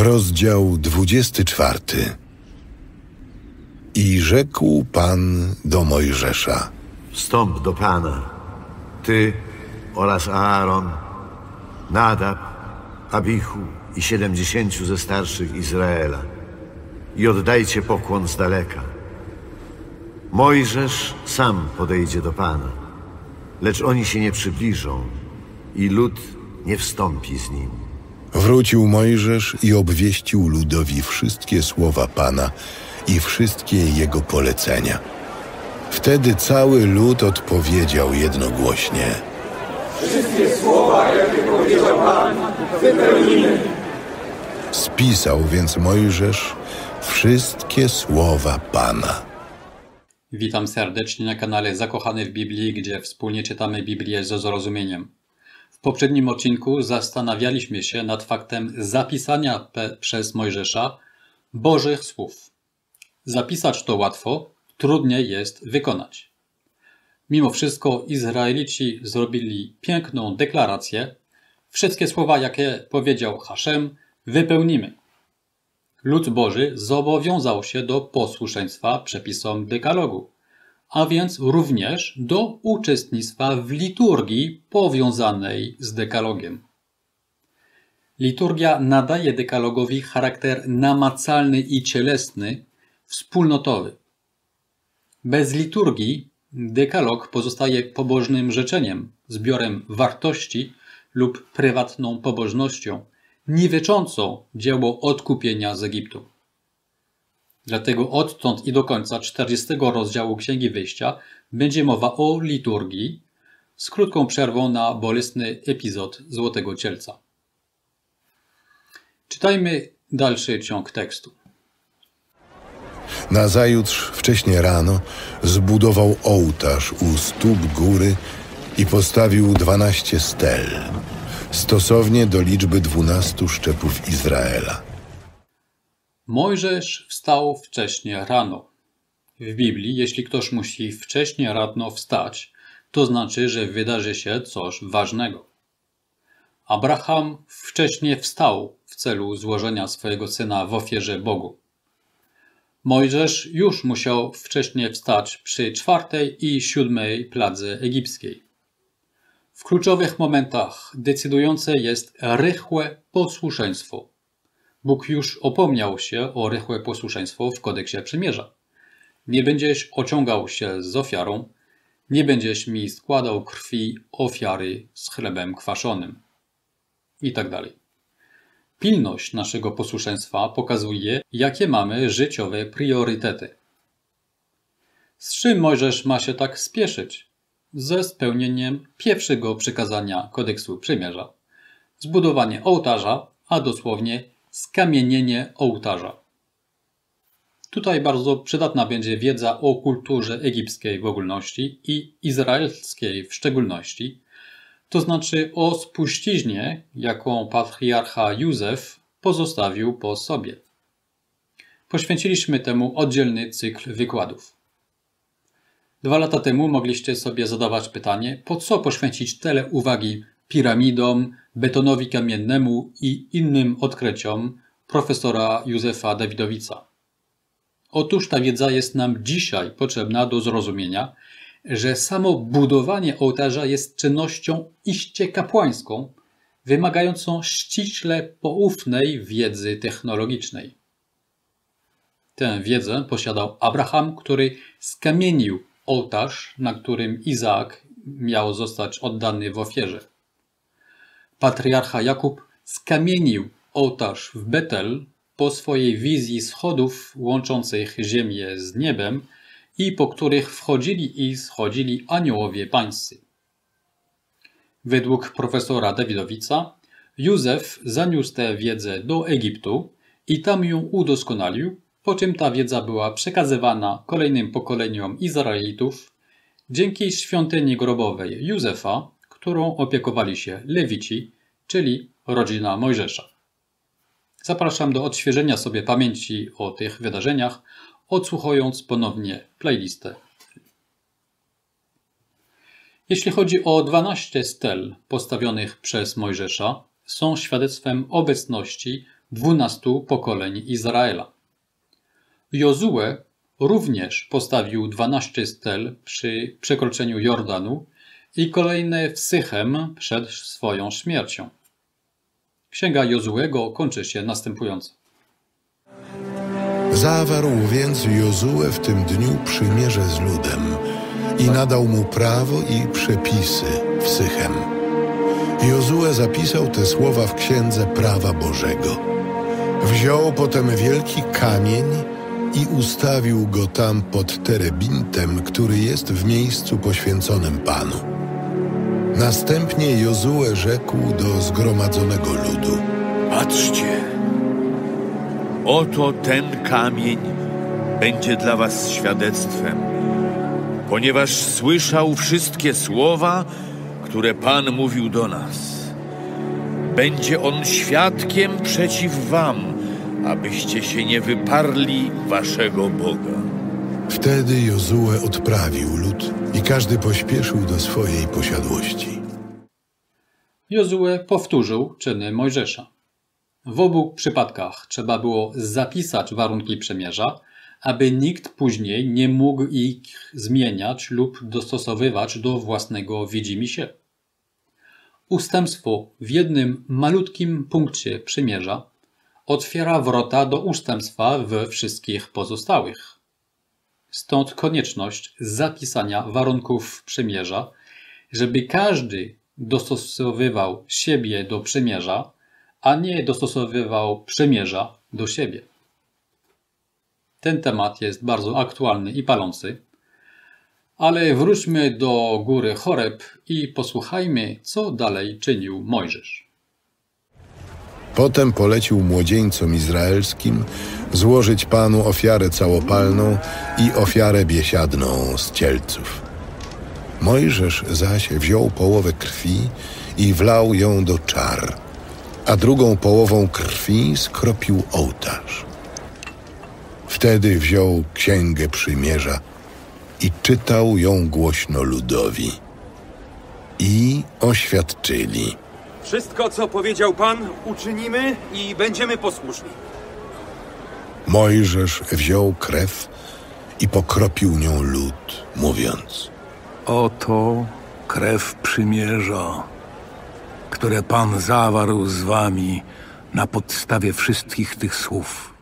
Rozdział 24. I rzekł Pan do Mojżesza: Wstąp do Pana, ty oraz Aaron, Nadab, Abihu i 70 ze starszych Izraela, i oddajcie pokłon z daleka. Mojżesz sam podejdzie do Pana, lecz oni się nie przybliżą i lud nie wstąpi z nim. Wrócił Mojżesz i obwieścił ludowi wszystkie słowa Pana i wszystkie jego polecenia. Wtedy cały lud odpowiedział jednogłośnie: Wszystkie słowa, jakie powiedział Pan, wypełnimy. Spisał więc Mojżesz wszystkie słowa Pana. Witam serdecznie na kanale Zakochany w Biblii, gdzie wspólnie czytamy Biblię ze zrozumieniem. W poprzednim odcinku zastanawialiśmy się nad faktem zapisania przez Mojżesza Bożych słów. Zapisać to łatwo, trudniej jest wykonać. Mimo wszystko Izraelici zrobili piękną deklarację: wszystkie słowa, jakie powiedział Haszem, wypełnimy. Lud Boży zobowiązał się do posłuszeństwa przepisom Dekalogu, a więc również do uczestnictwa w liturgii powiązanej z Dekalogiem. Liturgia nadaje Dekalogowi charakter namacalny i cielesny, wspólnotowy. Bez liturgii Dekalog pozostaje pobożnym życzeniem, zbiorem wartości lub prywatną pobożnością, niweczącą dzieło odkupienia z Egiptu. Dlatego odtąd i do końca 40 rozdziału Księgi Wyjścia będzie mowa o liturgii, z krótką przerwą na bolesny epizod Złotego Cielca. Czytajmy dalszy ciąg tekstu. Nazajutrz wcześnie rano zbudował ołtarz u stóp góry i postawił 12 stel, stosownie do liczby 12 szczepów Izraela. Mojżesz wstał wcześnie rano. W Biblii, jeśli ktoś musi wcześnie rano wstać, to znaczy, że wydarzy się coś ważnego. Abraham wcześnie wstał w celu złożenia swojego syna w ofierze Bogu. Mojżesz już musiał wcześnie wstać przy 4. i 7. pladze egipskiej. W kluczowych momentach decydujące jest rychłe posłuszeństwo. Bóg już opomniał się o rychłe posłuszeństwo w Kodeksie Przymierza. Nie będziesz ociągał się z ofiarą, nie będziesz mi składał krwi ofiary z chlebem kwaszonym. I tak dalej. Pilność naszego posłuszeństwa pokazuje, jakie mamy życiowe priorytety. Z czym Mojżesz ma się tak spieszyć? Ze spełnieniem pierwszego przykazania Kodeksu Przymierza. Zbudowanie ołtarza, a dosłownie skamienienie ołtarza. Tutaj bardzo przydatna będzie wiedza o kulturze egipskiej w ogólności i izraelskiej w szczególności, to znaczy o spuściźnie, jaką patriarcha Józef pozostawił po sobie. Poświęciliśmy temu oddzielny cykl wykładów. 2 lata temu mogliście sobie zadawać pytanie, po co poświęcić tyle uwagi piramidom, betonowi kamiennemu i innym odkryciom profesora Józefa Dawidowica. Otóż ta wiedza jest nam dzisiaj potrzebna do zrozumienia, że samo budowanie ołtarza jest czynnością iście kapłańską, wymagającą ściśle poufnej wiedzy technologicznej. Tę wiedzę posiadał Abraham, który skamienił ołtarz, na którym Izaak miał zostać oddany w ofierze. Patriarcha Jakub skamienił ołtarz w Betel po swojej wizji schodów łączących ziemię z niebem i po których wchodzili i schodzili aniołowie pańscy. Według profesora Dawidowica Józef zaniósł tę wiedzę do Egiptu i tam ją udoskonalił, po czym ta wiedza była przekazywana kolejnym pokoleniom Izraelitów dzięki świątyni grobowej Józefa, którą opiekowali się Lewici, czyli rodzina Mojżesza. Zapraszam do odświeżenia sobie pamięci o tych wydarzeniach, odsłuchując ponownie playlistę. Jeśli chodzi o 12 stel postawionych przez Mojżesza, są świadectwem obecności 12 pokoleń Izraela. Jozue również postawił 12 stel przy przekroczeniu Jordanu i kolejne w Sychem przed swoją śmiercią. Księga Jozuego kończy się następująco. Zawarł więc Jozue w tym dniu przymierze z ludem i nadał mu prawo i przepisy w Sychem. Jozue zapisał te słowa w Księdze Prawa Bożego. Wziął potem wielki kamień i ustawił go tam pod Terebintem, który jest w miejscu poświęconym Panu. Następnie Jozue rzekł do zgromadzonego ludu: Patrzcie, oto ten kamień będzie dla was świadectwem, ponieważ słyszał wszystkie słowa, które Pan mówił do nas. Będzie on świadkiem przeciw wam, abyście się nie wyparli waszego Boga. Wtedy Jozue odprawił lud i każdy pośpieszył do swojej posiadłości. Jozue powtórzył czyny Mojżesza. W obu przypadkach trzeba było zapisać warunki przymierza, aby nikt później nie mógł ich zmieniać lub dostosowywać do własnego widzimisię. Ustępstwo w jednym malutkim punkcie przymierza otwiera wrota do ustępstwa we wszystkich pozostałych. Stąd konieczność zapisania warunków przymierza, żeby każdy dostosowywał siebie do przymierza, a nie dostosowywał przymierza do siebie. Ten temat jest bardzo aktualny i palący, ale wróćmy do góry Choreb i posłuchajmy, co dalej czynił Mojżesz. Potem polecił młodzieńcom izraelskim złożyć Panu ofiarę całopalną i ofiarę biesiadną z cielców. Mojżesz zaś wziął połowę krwi i wlał ją do czar, a drugą połową krwi skropił ołtarz. Wtedy wziął Księgę Przymierza i czytał ją głośno ludowi. I oświadczyli: Wszystko, co powiedział Pan, uczynimy i będziemy posłuszni. Mojżesz wziął krew i pokropił nią lud, mówiąc: Oto krew przymierza, które Pan zawarł z wami na podstawie wszystkich tych słów.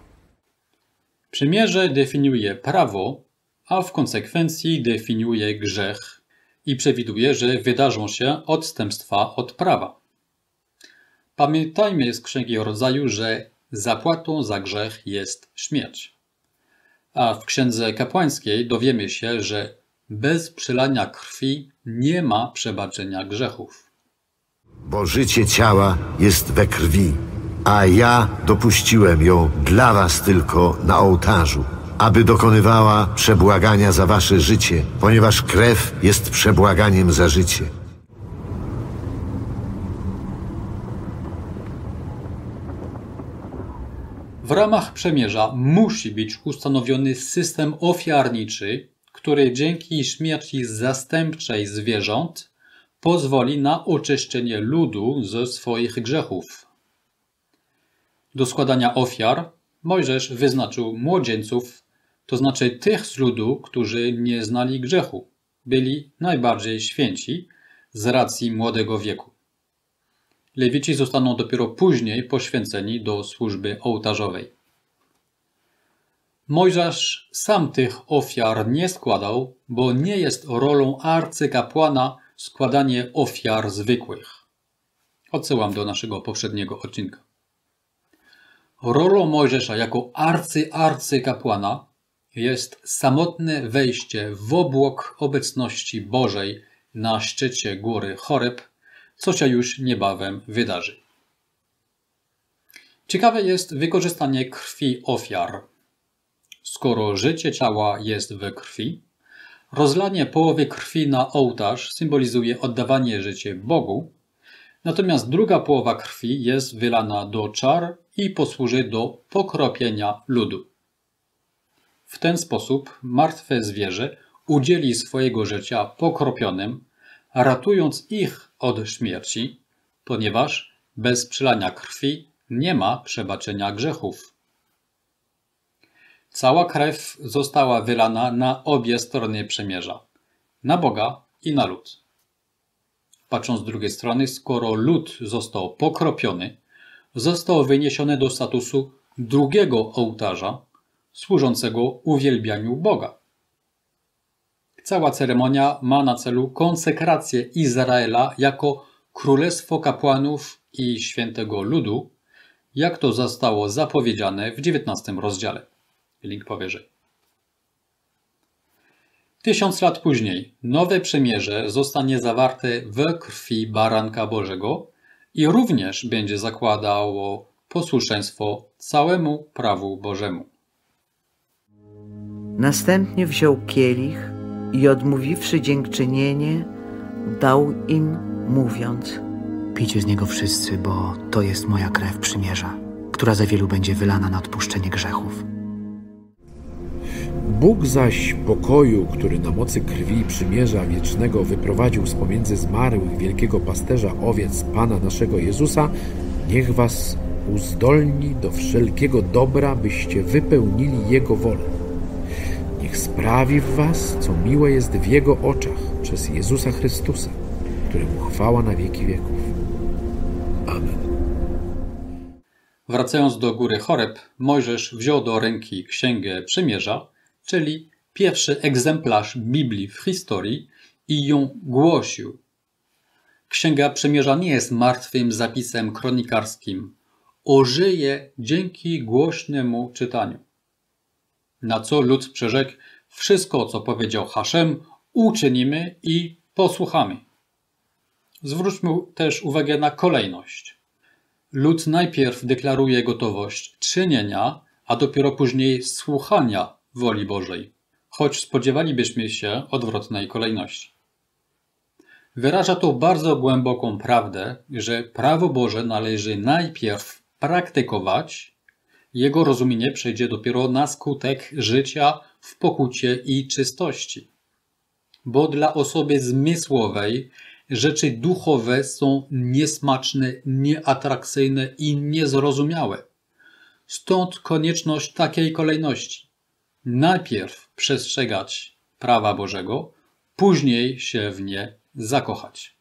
Przymierze definiuje prawo, a w konsekwencji definiuje grzech i przewiduje, że wydarzą się odstępstwa od prawa. Pamiętajmy z Księgi Rodzaju, że zapłatą za grzech jest śmierć. A w Księdze Kapłańskiej dowiemy się, że bez przelania krwi nie ma przebaczenia grzechów. Bo życie ciała jest we krwi, a ja dopuściłem ją dla was tylko na ołtarzu, aby dokonywała przebłagania za wasze życie, ponieważ krew jest przebłaganiem za życie. W ramach przymierza musi być ustanowiony system ofiarniczy, który dzięki śmierci zastępczej zwierząt pozwoli na oczyszczenie ludu ze swoich grzechów. Do składania ofiar Mojżesz wyznaczył młodzieńców, to znaczy tych z ludu, którzy nie znali grzechu, byli najbardziej święci z racji młodego wieku. Lewici zostaną dopiero później poświęceni do służby ołtarzowej. Mojżesz sam tych ofiar nie składał, bo nie jest rolą arcykapłana składanie ofiar zwykłych. Odsyłam do naszego poprzedniego odcinka. Rolą Mojżesza jako arcykapłana jest samotne wejście w obłok obecności Bożej na szczycie góry Choreb, co się już niebawem wydarzy. Ciekawe jest wykorzystanie krwi ofiar. Skoro życie ciała jest we krwi, rozlanie połowy krwi na ołtarz symbolizuje oddawanie życia Bogu, natomiast druga połowa krwi jest wylana do czar i posłuży do pokropienia ludu. W ten sposób martwe zwierzę udzieli swojego życia pokropionym, ratując ich od śmierci, ponieważ bez przelania krwi nie ma przebaczenia grzechów. Cała krew została wylana na obie strony przymierza, na Boga i na lud. Patrząc z drugiej strony, skoro lud został pokropiony, został wyniesiony do statusu drugiego ołtarza, służącego uwielbianiu Boga. Cała ceremonia ma na celu konsekrację Izraela jako królestwo kapłanów i świętego ludu, jak to zostało zapowiedziane w 19 rozdziale. Link powyżej. 1000 lat później nowe przymierze zostanie zawarte we krwi Baranka Bożego i również będzie zakładało posłuszeństwo całemu prawu Bożemu. Następnie wziął kielich i odmówiwszy dziękczynienie, dał im, mówiąc: Pijcie z niego wszyscy, bo to jest moja krew przymierza, która za wielu będzie wylana na odpuszczenie grzechów. Bóg zaś pokoju, który na mocy krwi przymierza wiecznego wyprowadził z pomiędzy zmarłych wielkiego pasterza owiec Pana naszego Jezusa, niech was uzdolni do wszelkiego dobra, byście wypełnili Jego wolę. Niech sprawi w was, co miłe jest w Jego oczach, przez Jezusa Chrystusa, któremu chwała na wieki wieków. Amen. Wracając do góry Choreb, Mojżesz wziął do ręki Księgę Przymierza, czyli pierwszy egzemplarz Biblii w historii, i ją głosił. Księga Przymierza nie jest martwym zapisem kronikarskim. Ożyje dzięki głośnemu czytaniu. Na co lud przyrzekł: wszystko, co powiedział Haszem, uczynimy i posłuchamy. Zwróćmy też uwagę na kolejność. Lud najpierw deklaruje gotowość czynienia, a dopiero później słuchania woli Bożej, choć spodziewalibyśmy się odwrotnej kolejności. Wyraża to bardzo głęboką prawdę, że prawo Boże należy najpierw praktykować, jego rozumienie przyjdzie dopiero na skutek życia w pokucie i czystości. Bo dla osoby zmysłowej rzeczy duchowe są niesmaczne, nieatrakcyjne i niezrozumiałe. Stąd konieczność takiej kolejności. Najpierw przestrzegać prawa Bożego, później się w nie zakochać.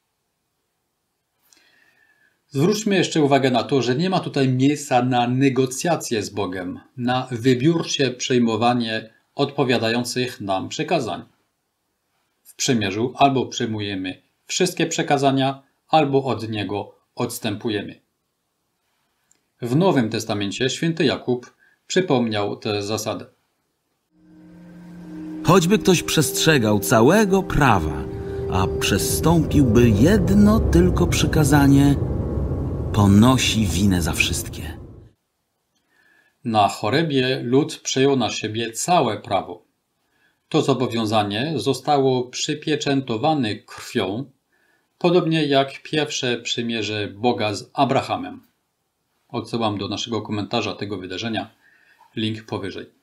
Zwróćmy jeszcze uwagę na to, że nie ma tutaj miejsca na negocjacje z Bogiem, na wybiórcze przyjmowanie odpowiadających nam przekazań. W przymierzu albo przyjmujemy wszystkie przekazania, albo od niego odstępujemy. W Nowym Testamencie święty Jakub przypomniał tę zasadę. Choćby ktoś przestrzegał całego prawa, a przestąpiłby jedno tylko przykazanie, ponosi winę za wszystkie. Na Chorebie lud przejął na siebie całe prawo. To zobowiązanie zostało przypieczętowane krwią, podobnie jak pierwsze przymierze Boga z Abrahamem. Odsyłam do naszego komentarza tego wydarzenia. Link powyżej.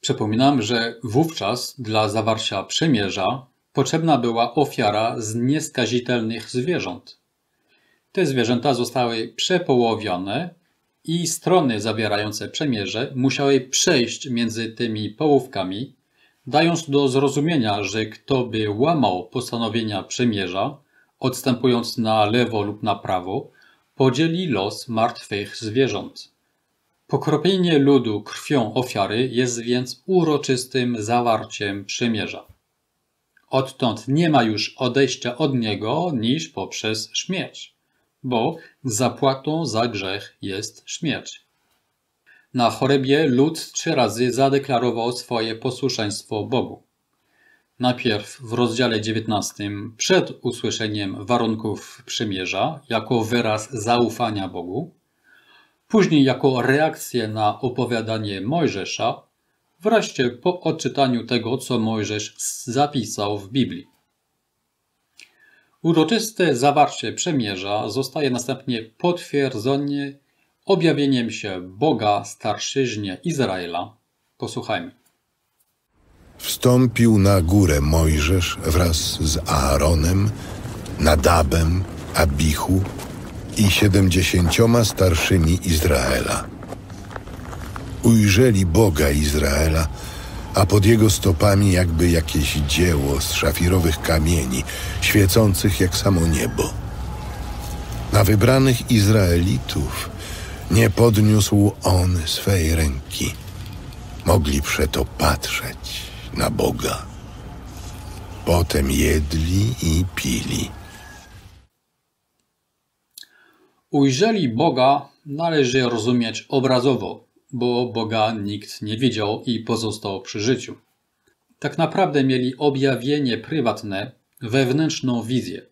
Przypominam, że wówczas dla zawarcia przymierza potrzebna była ofiara z nieskazitelnych zwierząt. Te zwierzęta zostały przepołowione i strony zawierające przymierze musiały przejść między tymi połówkami, dając do zrozumienia, że kto by łamał postanowienia przymierza, odstępując na lewo lub na prawo, podzieli los martwych zwierząt. Pokropienie ludu krwią ofiary jest więc uroczystym zawarciem przymierza. Odtąd nie ma już odejścia od niego niż poprzez śmierć, bo zapłatą za grzech jest śmierć. Na Chorebie lud 3 razy zadeklarował swoje posłuszeństwo Bogu. Najpierw w rozdziale 19 przed usłyszeniem warunków przymierza jako wyraz zaufania Bogu, później jako reakcję na opowiadanie Mojżesza, wreszcie po odczytaniu tego, co Mojżesz zapisał w Biblii. Uroczyste zawarcie przymierza zostaje następnie potwierdzone objawieniem się Boga starszyźnie Izraela. Posłuchajmy. Wstąpił na górę Mojżesz wraz z Aaronem, Nadabem, Abihu, i 70 starszymi Izraela. Ujrzeli Boga Izraela, a pod jego stopami jakby jakieś dzieło z szafirowych kamieni, świecących jak samo niebo. Na wybranych Izraelitów nie podniósł on swej ręki. Mogli przeto patrzeć na Boga. Potem jedli i pili. Ujrzeli Boga należy rozumieć obrazowo, bo Boga nikt nie widział i pozostał przy życiu. Tak naprawdę mieli objawienie prywatne, wewnętrzną wizję.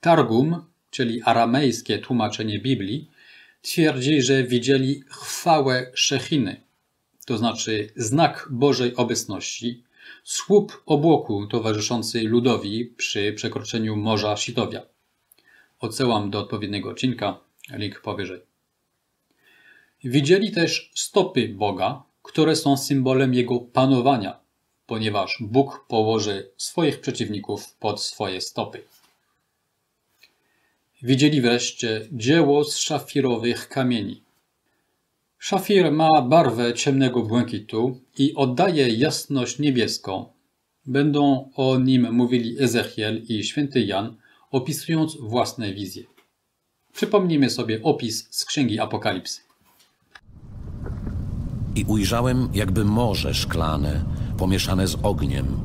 Targum, czyli aramejskie tłumaczenie Biblii, twierdzi, że widzieli chwałę szechiny, to znaczy znak Bożej obecności, słup obłoku towarzyszący ludowi przy przekroczeniu Morza Sitowia. Odsyłam do odpowiedniego odcinka, link powyżej. Widzieli też stopy Boga, które są symbolem Jego panowania, ponieważ Bóg położy swoich przeciwników pod swoje stopy. Widzieli wreszcie dzieło z szafirowych kamieni. Szafir ma barwę ciemnego błękitu i oddaje jasność niebieską. Będą o nim mówili Ezechiel i Święty Jan, opisując własne wizje. Przypomnijmy sobie opis z Księgi Apokalipsy. I ujrzałem jakby morze szklane, pomieszane z ogniem,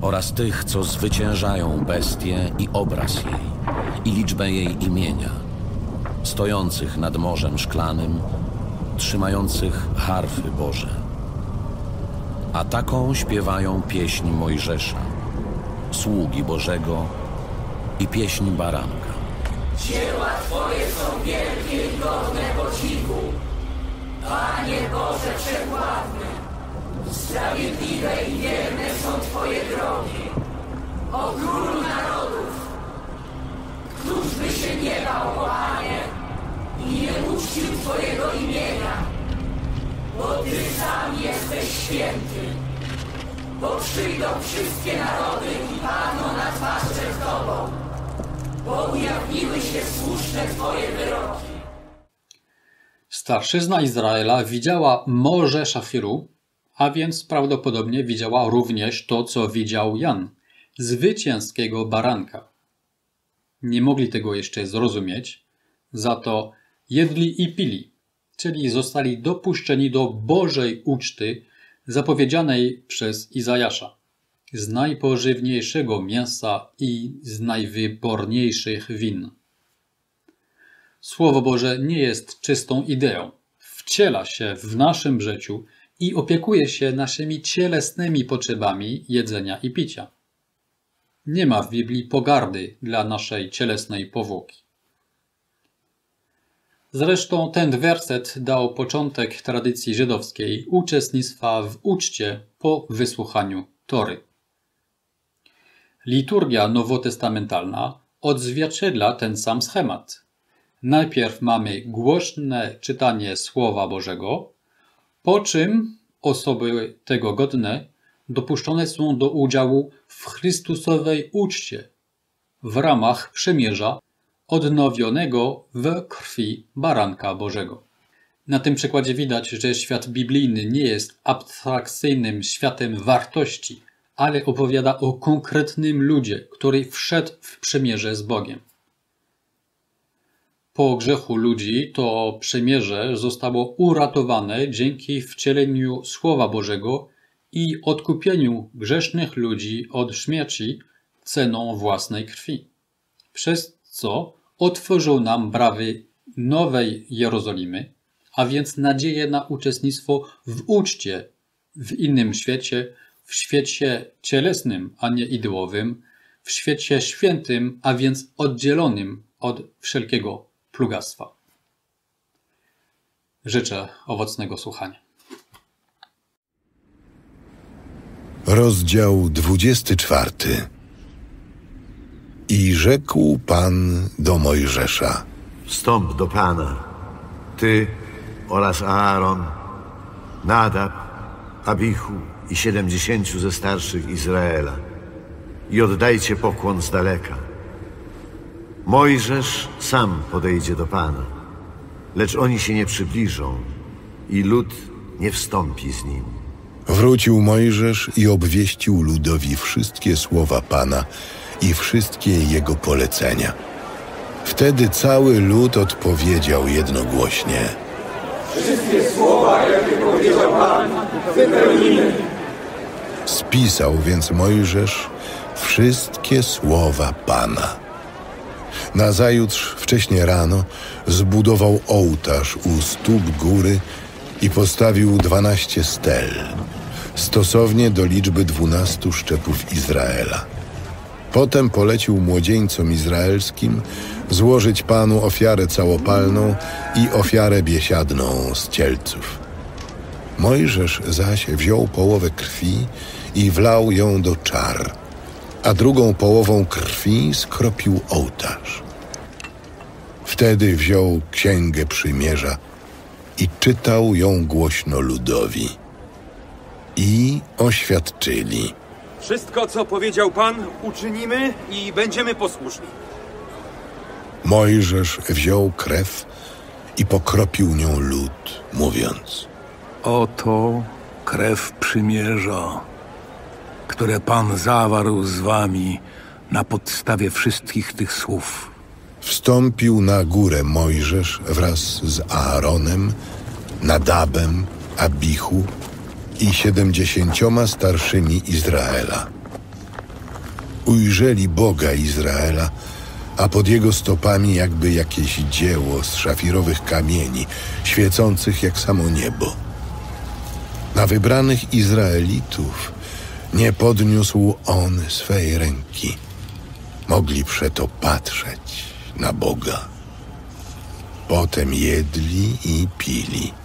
oraz tych, co zwyciężają bestię i obraz jej, i liczbę jej imienia, stojących nad morzem szklanym, trzymających harfy Boże. A taką śpiewają pieśń Mojżesza, sługi Bożego i pieśń Baranka. Dzieła Twoje są wielkie i godne podziwu, Panie Boże wszechwładny. Sprawiedliwe i wierne są Twoje drogi, o Król narodów. Któż by się nie bał, Panie, i nie uczcił Twojego imienia, bo Ty sam jesteś święty, bo przyjdą wszystkie narody i padną na twarz przed Tobą, bo ujawniły się słuszne Twoje wyroki. Starszyzna Izraela widziała morze szafiru, a więc prawdopodobnie widziała również to, co widział Jan, zwycięskiego baranka. Nie mogli tego jeszcze zrozumieć, za to jedli i pili, czyli zostali dopuszczeni do Bożej uczty zapowiedzianej przez Izajasza, z najpożywniejszego mięsa i z najwyborniejszych win. Słowo Boże nie jest czystą ideą, wciela się w naszym życiu i opiekuje się naszymi cielesnymi potrzebami jedzenia i picia. Nie ma w Biblii pogardy dla naszej cielesnej powłoki. Zresztą ten werset dał początek tradycji żydowskiej uczestnictwa w uczcie po wysłuchaniu Tory. Liturgia nowotestamentalna odzwierciedla ten sam schemat. Najpierw mamy głośne czytanie Słowa Bożego, po czym osoby tego godne dopuszczone są do udziału w chrystusowej uczcie w ramach przymierza odnowionego w krwi Baranka Bożego. Na tym przykładzie widać, że świat biblijny nie jest abstrakcyjnym światem wartości, ale opowiada o konkretnym ludzie, który wszedł w przymierze z Bogiem. Po grzechu ludzi to przymierze zostało uratowane dzięki wcieleniu Słowa Bożego i odkupieniu grzesznych ludzi od śmierci ceną własnej krwi, przez co otworzył nam bramy Nowej Jerozolimy, a więc nadzieję na uczestnictwo w uczcie w innym świecie, w świecie cielesnym, a nie ideowym, w świecie świętym, a więc oddzielonym od wszelkiego plugastwa. Życzę owocnego słuchania. Rozdział 24. I rzekł Pan do Mojżesza: Wstąp do Pana, Ty oraz Aaron, Nadab, Abihu i 70 ze starszych Izraela, i oddajcie pokłon z daleka. Mojżesz sam podejdzie do Pana, lecz oni się nie przybliżą i lud nie wstąpi z nim. Wrócił Mojżesz i obwieścił ludowi wszystkie słowa Pana i wszystkie jego polecenia. Wtedy cały lud odpowiedział jednogłośnie: wszystkie słowa, jakie powiedział Pan, wypełnimy. Spisał więc Mojżesz wszystkie słowa Pana. Nazajutrz wcześnie rano zbudował ołtarz u stóp góry i postawił 12 stel, stosownie do liczby 12 szczepów Izraela. Potem polecił młodzieńcom izraelskim złożyć Panu ofiarę całopalną i ofiarę biesiadną z cielców. Mojżesz zaś wziął połowę krwi i wlał ją do czar, a drugą połową krwi skropił ołtarz. Wtedy wziął Księgę Przymierza i czytał ją głośno ludowi. I oświadczyli: wszystko, co powiedział Pan, uczynimy i będziemy posłuszni. Mojżesz wziął krew i pokropił nią lud, mówiąc: oto krew przymierza, które Pan zawarł z wami na podstawie wszystkich tych słów. Wstąpił na górę Mojżesz wraz z Aaronem, Nadabem, Abihu i 70 starszymi Izraela. Ujrzeli Boga Izraela, a pod jego stopami jakby jakieś dzieło z szafirowych kamieni, świecących jak samo niebo. Na wybranych Izraelitów nie podniósł on swej ręki. Mogli przeto patrzeć na Boga. Potem jedli i pili.